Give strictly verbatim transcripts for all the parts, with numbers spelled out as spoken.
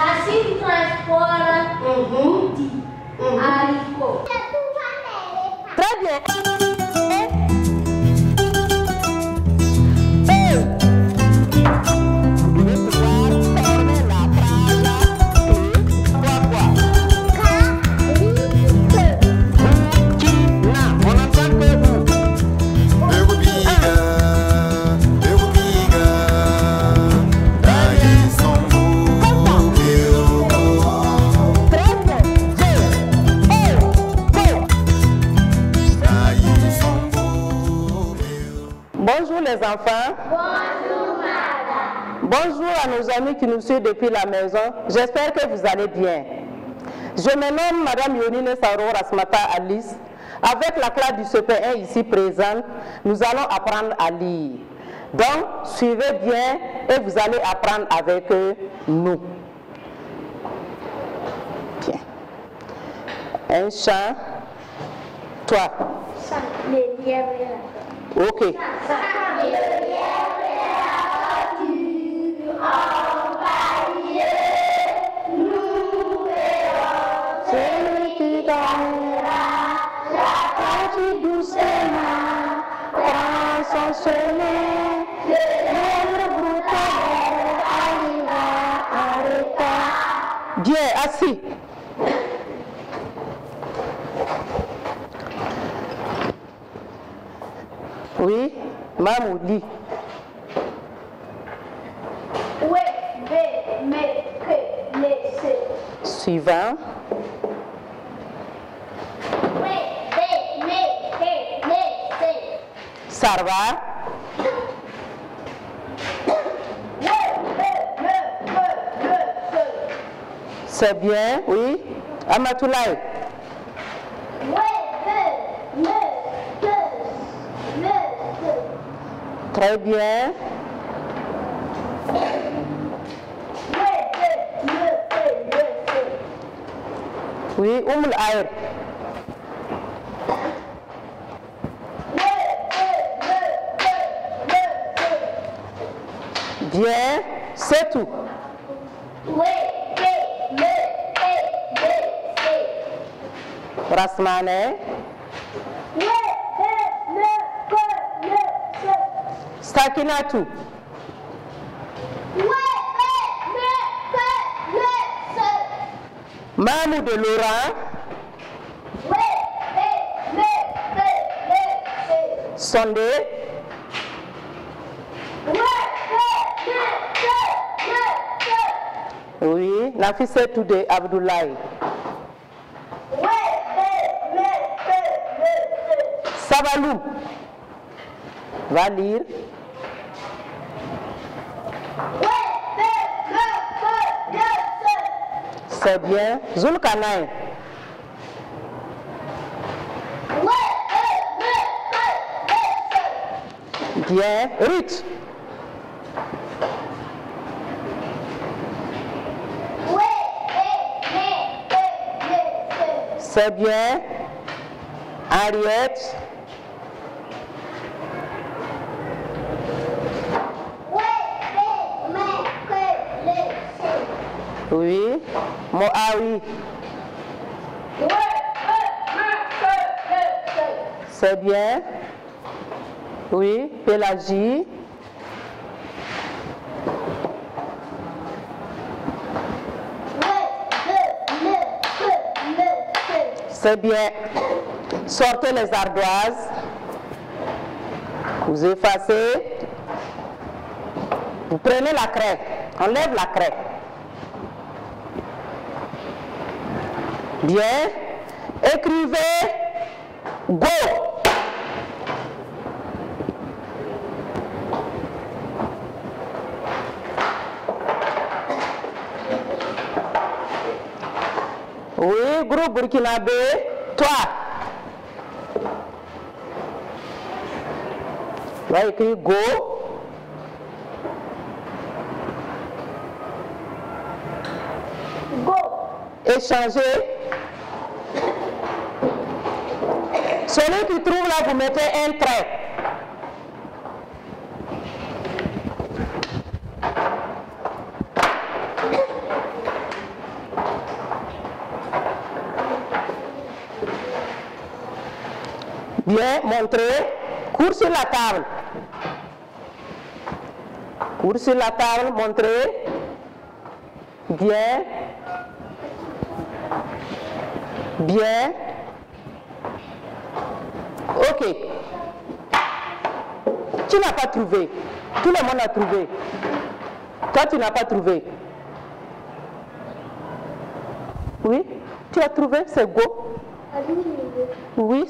Racine transport mmh. dit mmh. haricot. Très bien. Bonjour les enfants. Bonjour madame. Bonjour à nos amis qui nous suivent depuis la maison. J'espère que vous allez bien. Je me nomme Madame Yonine-Saworo-Rasmata Alice. Avec la classe du C P un ici présente, nous allons apprendre à lire. Donc, suivez bien et vous allez apprendre avec nous. Bien. Un chant. Toi. Chant. Les lièvres. Ok. Celui qui donnera la partie doucement, prend son sommet, le lèvre brutale arriva à l'état. Dieu, assis. Oui, maman dit. Oui, mais, mais, que, laissez. Suivant. Oui, mais, mais, que, laissez. Sarva. Oui, me, me, me, me, me. C'est bien, oui. Amatoulaye. Oui, me, me. Très bien. Oui, Oum l'air. Bien, c'est tout. Rasmane. Sakinatou. Ouais, le, le, le, le, Mamou de Laura. Ouais, le, le, le, le, le. Sondé. Ouais, le, le, le, le, le. Oui, la fille c'est tout de Abdoulaye. Ouais, le, le, le, le. Savalou. Va lire. C'est bien. Zoulkanaï. Bien. Ruth. C'est bien. Ariette. Oui. Moawi. C'est bien. Oui. Pélagie. C'est bien. Sortez les ardoises. Vous effacez. Vous prenez la craie. Enlève la craie. Bien, écrivez go. Oui, groupe burkinabé, toi. Là, écrit go. Go. Échanger. Celui qui trouve là, vous mettez un trait. Bien, montrez. Cours sur la table. Cours sur la table, montrez. Bien. Bien. Ok. Tu n'as pas trouvé. Tout le monde a trouvé. Toi, tu n'as pas trouvé. Oui, tu as trouvé, c'est go. Oui,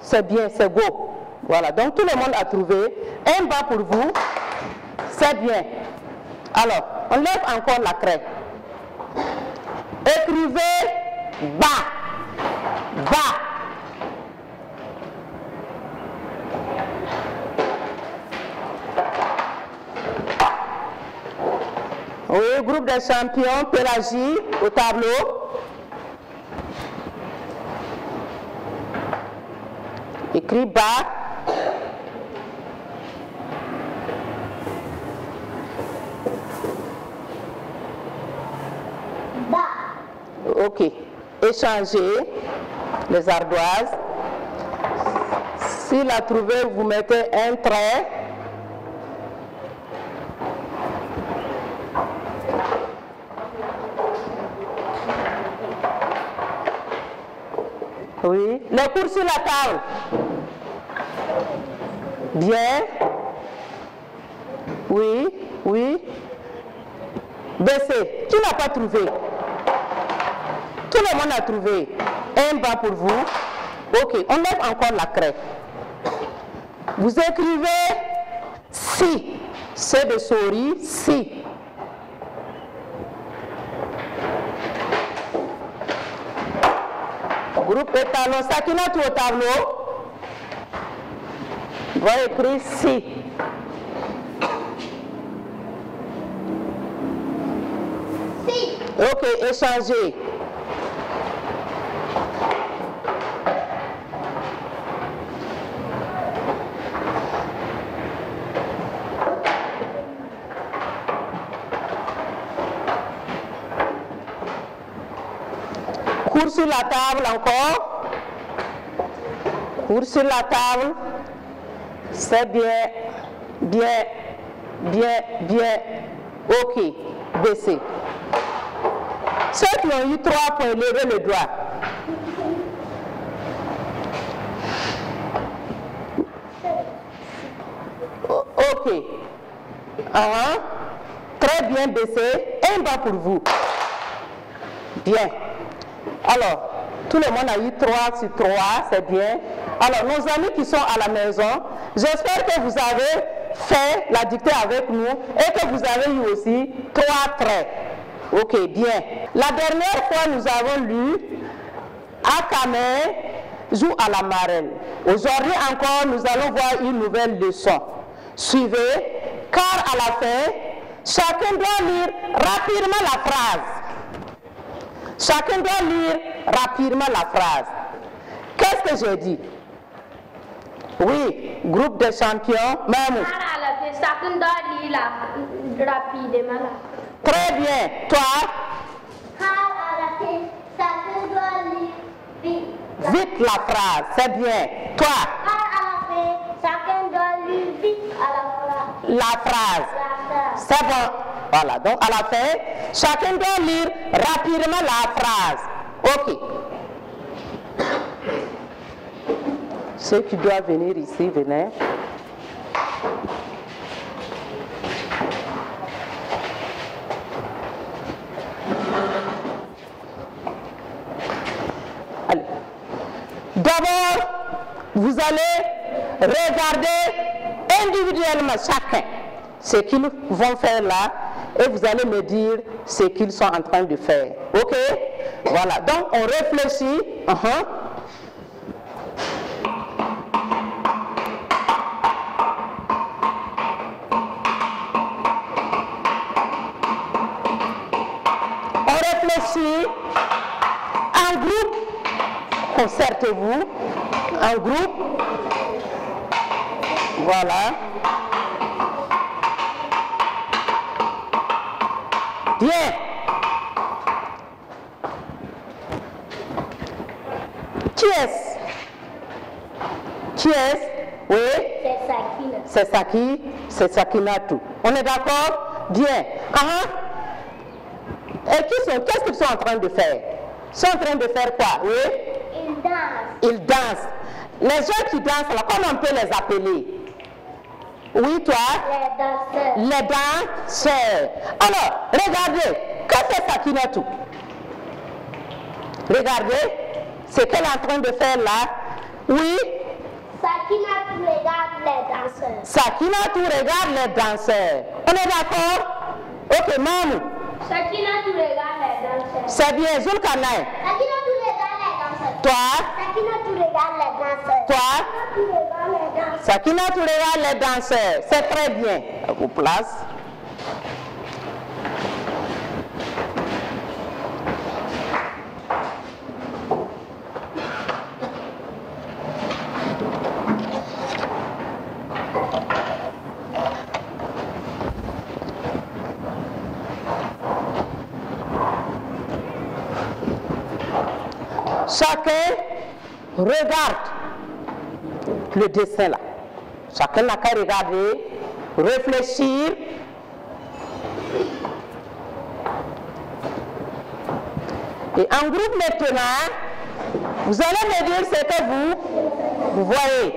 c'est bien, c'est go. Voilà, donc tout le monde a trouvé. Un bas pour vous, c'est bien. Alors, on lève encore la craie. Écrivez bas, bas. Oui, groupe des champions, Pélagie, au tableau. Écris bas. Bas. Ok. Échangez les ardoises. Si la trouvez, vous mettez un trait. Oui, les cours sur la table. Bien. Oui, oui. Baissez. Tu n'as pas trouvé. Tout le monde a trouvé. Un bas pour vous. Ok, on lève encore la craie. Vous écrivez si. C'est de souris, si. Groupe étalon, Sakinatou au tableau. Va écrire si. Si. Ok, échangez. Cours sur la table encore. Cours sur la table. C'est bien, bien, bien, bien. Ok, baissez. Ceux qui ont eu trois points, levez le doigt. Ok. Uh-huh. Très bien baissé. Un bas pour vous. Bien. Alors, tout le monde a eu trois sur trois, c'est bien. Alors, nos amis qui sont à la maison, j'espère que vous avez fait la dictée avec nous et que vous avez eu aussi trois traits. Ok, bien. La dernière fois, nous avons lu Akane joue à la marelle. Aujourd'hui encore, nous allons voir une nouvelle leçon. Suivez, car à la fin, chacun doit lire rapidement la phrase. Chacun doit lire rapidement la phrase. Qu'est-ce que j'ai dit? Oui, groupe de champions, même. Chacun doit lire rapidement la phrase. Très bien. Toi? Chacun doit lire vite la phrase. C'est bien. Toi? Chacun doit lire vite la phrase. La phrase. C'est bon. Voilà, donc à la fin, chacun doit lire rapidement la phrase. Ok. Ceux qui doivent venir ici, venez. Allez. D'abord, vous allez regarder individuellement chacun ce qu'ils vont faire là. Et vous allez me dire ce qu'ils sont en train de faire. Ok? Voilà. Donc, on réfléchit. Uh-huh. On réfléchit. En groupe, concertez-vous. En groupe. Voilà. Bien. Qui est-ce? Qui Qui est-ce? Oui. C'est Sakina. C'est Saki, c'est Sakinatou. On est d'accord? Bien. Uh-huh. Et qui sont, qu'est-ce qu'ils sont en train de faire? Ils sont en train de faire quoi? Oui. Ils dansent. Ils dansent. Les gens qui dansent, là, comment on peut les appeler? Oui, toi? Les danseurs. Les danseurs. Alors, regardez. Que fait Sakinatou? Regardez. Ce qu'elle est en train de faire là. Oui. Sakinatou regarde les danseurs. Sakinatou regarde les danseurs. On est d'accord? Ok, Manou. Sakinatou regarde les danseurs. C'est bien, Zoulkanaï. Sakinatou regarde les danseurs. Toi? Sakinatou regarde les danseurs. Toi? Sakinatou regarde les danseurs. C'est très bien. À vos places. Chacun regarde le dessin là. Chacun n'a qu'à regarder, réfléchir. Et en groupe maintenant, vous allez me dire ce que vous, vous voyez.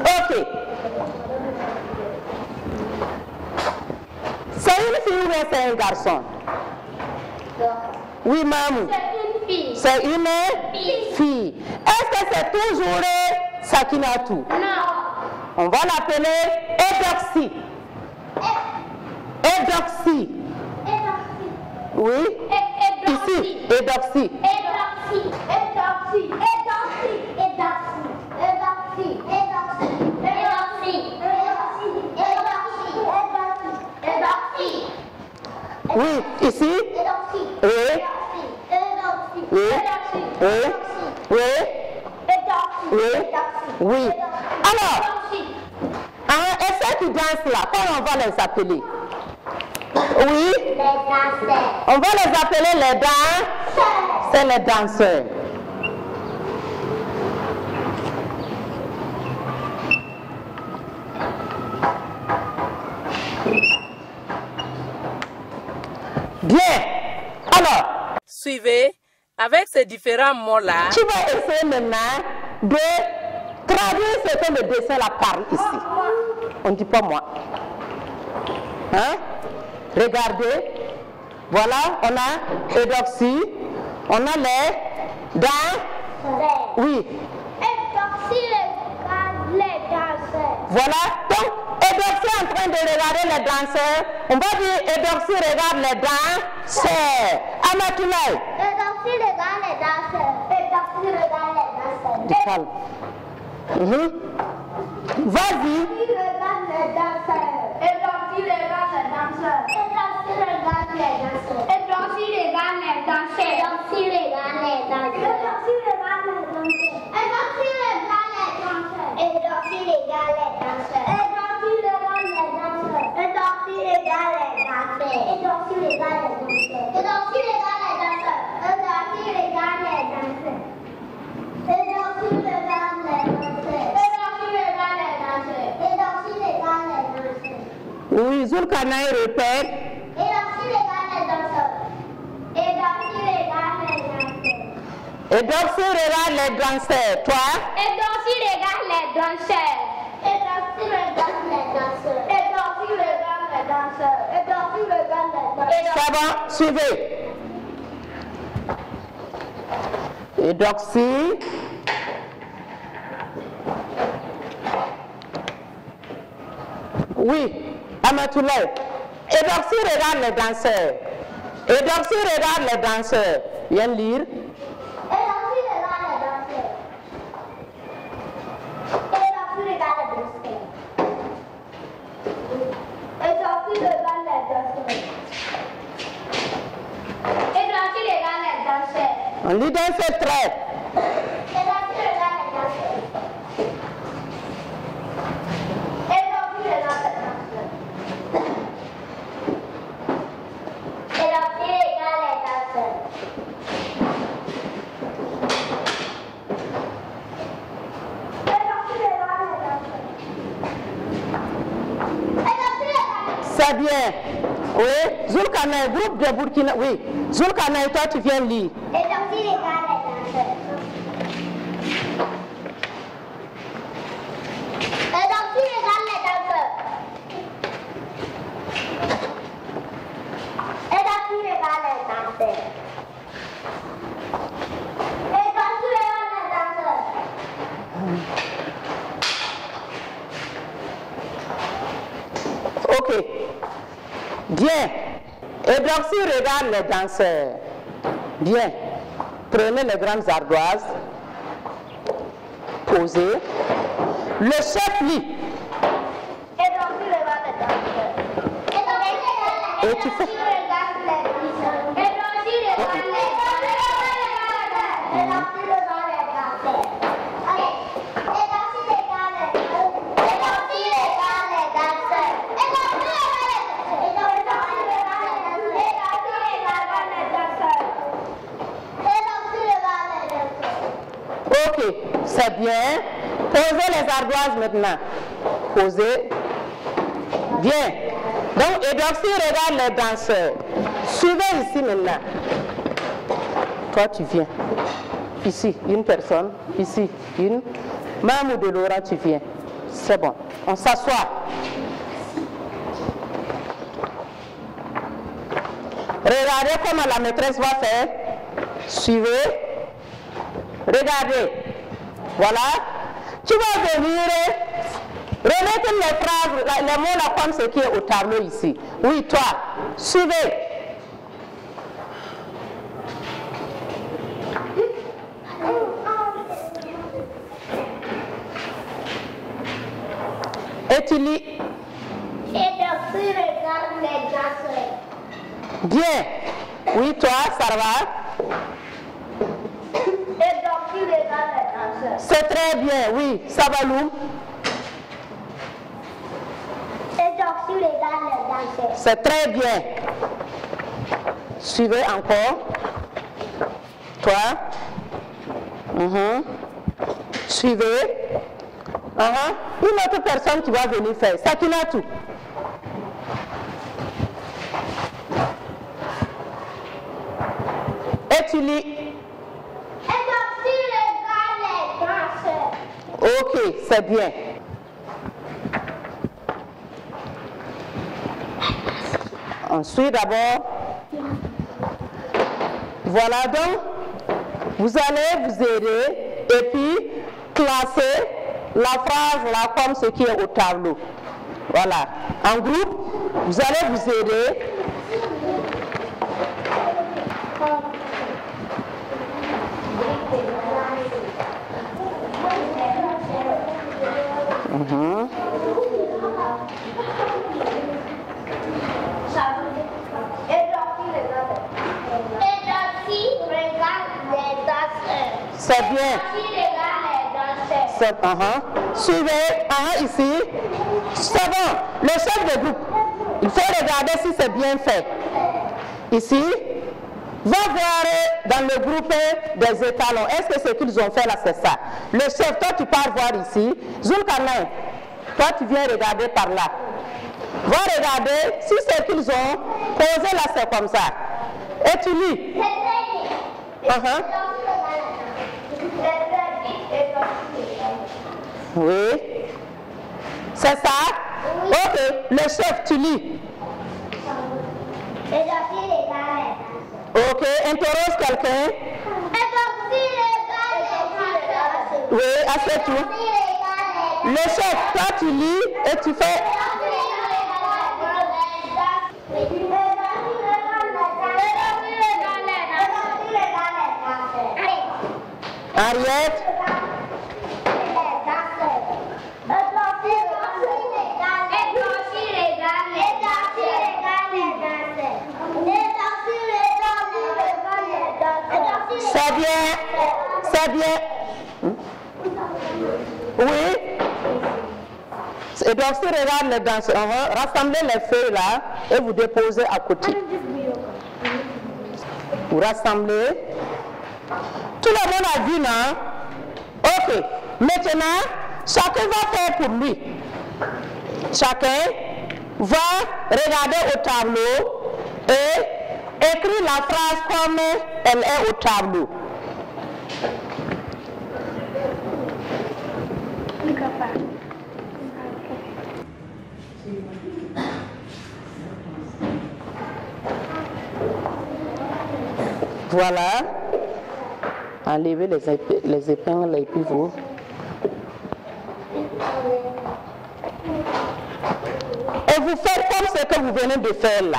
Ok. C'est une fille ou c'est un garçon? Oui, maman. C'est une fille. C'est une fille. fille. Est-ce que c'est toujours Sakinatou? Non. On va l'appeler Eudoxie. Eudoxie. Eudoxie. Oui. Ici. Eudoxie. Eudoxie. Eudoxie. Eudoxie. Eudoxie. Eudoxie. Eudoxie. Oui, ici. Oui. Oui. Oui. Oui. Oui. Oui. Alors, et ceux qui dansent là, comment on va les appeler? Oui. Les danseurs. On va les appeler les danseurs. C'est les danseurs. Bien, alors, suivez avec ces différents mots-là. Tu vas essayer maintenant de traduire ce que le dessin là parle ici. On ne dit pas moi. Hein? Regardez, voilà, on a Eudoxie, on a les danseurs. Oui. Eudoxie regarde les danseurs. Voilà, donc. Eudoxie est en train de regarder les danseurs. On va dire Eudoxie regarde les danseurs. Abdoulaye. Eudoxie regarde les danseurs. Eudoxie regarde les danseurs. Calme. Mm-hmm. Vas-y. Eudoxie regarde les danseurs. Eudoxie regarde les danseurs. Eudoxie regarde les danseurs. Eudoxie regarde les danseurs. Eudoxie regarde les danseurs. Eudoxie regarde les danseurs. Eudoxie regarde les danseurs. Eudoxie regarde les danseurs. Oui, Zoulkanaï répète. Eudoxie regarde les danseurs. Toi? Eudoxie regarde les danseurs. Eudoxie regarde les danseurs. Eudoxie regarde les danseurs. Eudoxie regarde les danseurs. Ça va, suivez. Eudoxie. Oui. Amatoulaye. Eudoxie regarde les danseurs. Eudoxie regarde les danseurs. Viens lire. Eudoxie regarde les danseurs. Eudoxie regarde les danseurs. Eudoxie regarde les danseurs. Eudoxie regarde les danseurs. On lit dans ce trait. Eudoxie regarde les danseurs. Eudoxie regarde les danseurs. Eudoxie regarde les danseurs. très bien. Oui, Zoulkanaï, groupe de Burkina. Oui, Zoulkanaï, toi tu viens lire. Et sorti les Ok. Bien. Eudoxie regarde les danseurs. Bien. Prenez les grandes ardoises. Posez. Le chef lit. Eudoxie regarde les danseurs. Eudoxie regarde les danseurs. Eudoxie regarde les danseurs. Eudoxie regarde les danseurs. Ok, c'est bien. Posez les ardoises maintenant. Posez. Bien. Donc, Eudoxie regarde les danseurs. Suivez ici maintenant. Toi, tu viens. Ici, une personne. Ici, une. Maman de Laura, tu viens. C'est bon. On s'assoit. Regardez comment la maîtresse va faire. Suivez. Regardez, voilà, tu vas venir remettre les phrases, les mots là comme ce qui est au tableau ici. Oui, toi, suivez. Et tu lis. Et Eudoxie regarde les danseurs. Bien. Oui, toi, ça va. C'est très bien, oui. Ça va, Lou? C'est très bien. Suivez encore. Toi. Mm-hmm. Suivez. Uh-huh. Une autre personne qui va venir faire. Sakinatou. Et tu lis. Ok, c'est bien. On suit d'abord. Voilà donc. Vous allez vous aider et puis classer la phrase là comme ce qui est au tableau. Voilà. En groupe, vous allez vous aider. Mm-hmm. C'est bien. C'est bien. Uh-huh. Suivez. Uh-huh, ici. C'est bon. Le chef de groupe. Il faut regarder si c'est bien fait. Ici. Va voir dans le groupe des étalons. Est-ce que ce qu'ils ont fait là, c'est ça? Le chef, toi, tu pars voir ici. Zoulkanaï, toi, tu viens regarder par là. Va regarder si ce qu'ils ont posé là, c'est comme ça. Et tu lis. Uh-huh. Oui. C'est ça? Ok. Le chef, tu lis. Ok, interroge quelqu'un. Oui, assieds-toi. Le chef, toi tu lis et tu fais. Ariette. C'est bien, c'est bien. Oui. Et donc, si regarde les danseurs, on va rassembler les feuilles là et vous déposez à côté. Vous rassemblez. Tout le monde a vu, non? Ok. Maintenant, chacun va faire pour lui. Chacun va regarder au tableau et écrit la phrase comme elle est au tableau. Voilà. Enlevez les épingles et puis vous. Et vous faites comme ce que vous venez de faire là.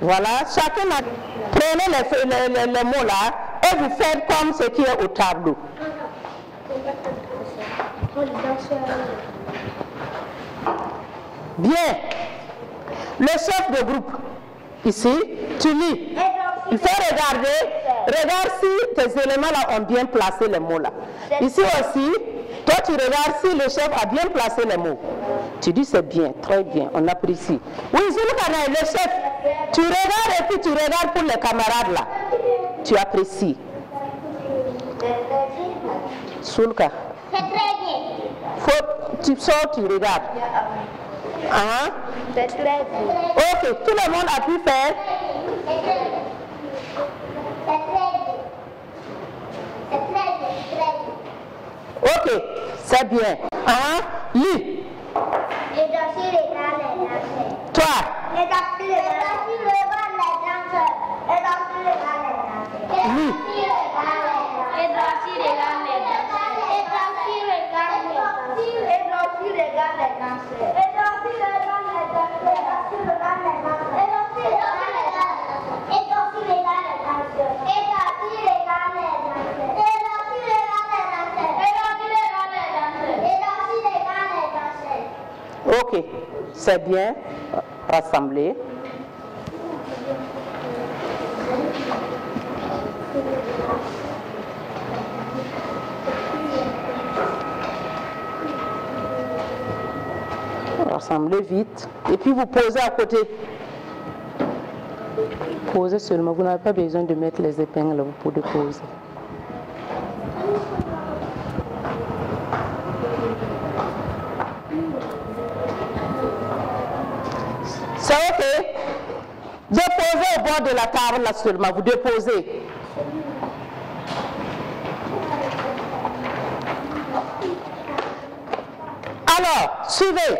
Voilà, chacun a... prenez les, les, les, les mots là et vous faites comme ce qui est au tableau. Bien. Le chef de groupe, ici, tu lis. Il faut regarder, regarde si tes éléments là ont bien placé les mots là. Ici aussi, toi tu regardes si le chef a bien placé les mots. Tu dis c'est bien, très bien, on apprécie. Oui, Zoulkanaï, le chef, tu regardes et puis tu regardes pour les camarades là. Tu apprécies. Zoulka. C'est très bien. Faut, tu sors, tu regardes. Hein? C'est très bien. Ok, tout le monde a pu faire. Ok, c'est bien. Hein? Lui. Toi. Lui. Ok, c'est bien rassemblé. Rassemblez vite. Et puis vous posez à côté. Posez seulement. Vous n'avez pas besoin de mettre les épingles, vous pouvez poser. C'est ok. Déposez au bord de la table là seulement. Vous déposez. Alors, suivez.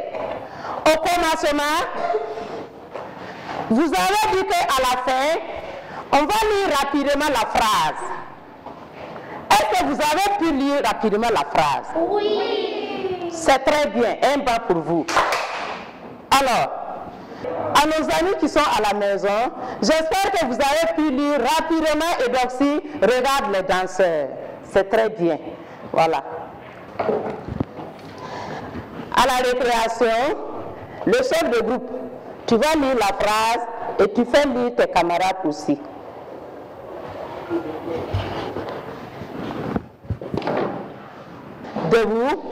Au commencement, vous avez dit qu'à la fin, on va lire rapidement la phrase. Est-ce que vous avez pu lire rapidement la phrase? Oui. C'est très bien. Un bas pour vous. Alors, à nos amis qui sont à la maison, j'espère que vous avez pu lire rapidement et donc si regarde les danseurs. C'est très bien. Voilà. À la récréation, le chef de groupe, tu vas lire la phrase et tu fais lire tes camarades aussi. Debout.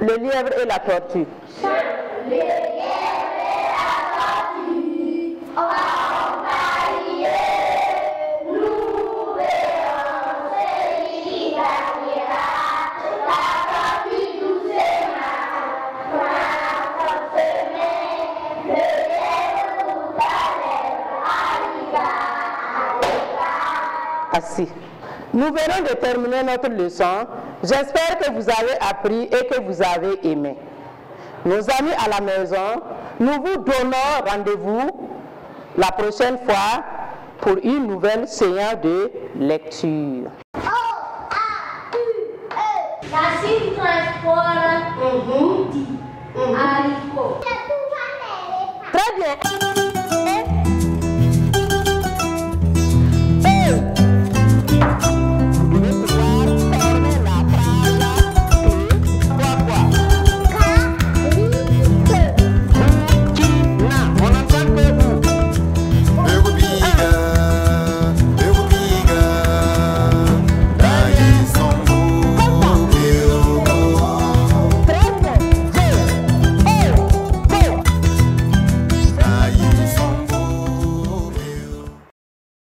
Le lièvre et la tortue. Le lièvre et la tortue. Oh. Assis. Nous venons de terminer notre leçon. J'espère que vous avez appris et que vous avez aimé. Nos amis à la maison, nous vous donnons rendez-vous la prochaine fois pour une nouvelle séance de lecture. O A U E. Racine transport. Très bien.